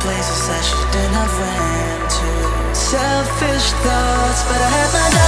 places I shouldn't have ran to. Selfish thoughts, but I had my